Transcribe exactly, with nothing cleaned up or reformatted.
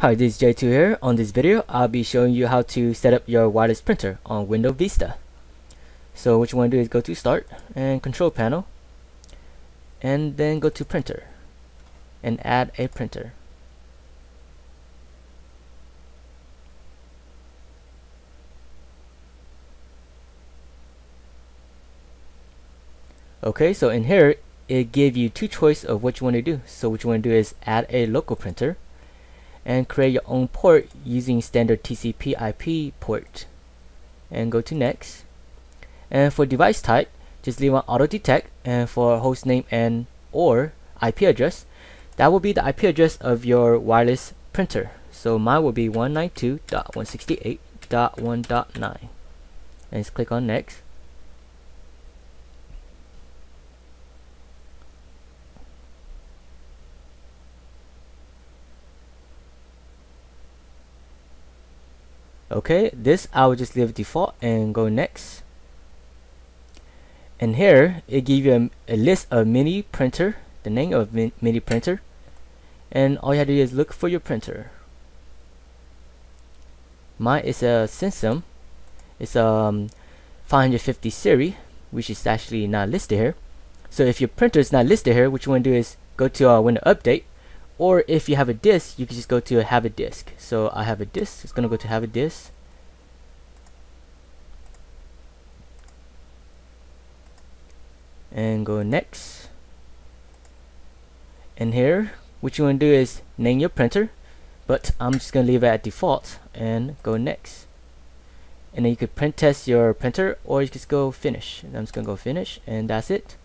Hi, this is J two here. On this video, I'll be showing you how to set up your wireless printer on Windows Vista. So what you want to do is go to Start and Control Panel, and then go to Printer and add a printer. Okay, so in here it gave you two choices of what you want to do. So what you want to do is add a local printer and create your own port using standard T C P I P port, and go to next. And for device type, just leave on auto detect, and for host name and or I P address, that will be the I P address of your wireless printer. So mine will be one ninety-two dot one sixty-eight dot one dot nine, and just click on next. Okay, this I will just leave default and go next. And here it gives you a, a list of mini printer, the name of min, mini printer, and all you have to do is look for your printer. Mine is a Samsung. It's a um, five fifty Siri, which is actually not listed here. So if your printer is not listed here, what you want to do is go to uh, Windows Update. Or if you have a disk, you can just go to have a disk. So I have a disk, it's gonna go to have a disk. And go next. And here, what you wanna do is name your printer, but I'm just gonna leave it at default and go next. And then you could print test your printer, or you could just go finish. And I'm just gonna go finish, and that's it.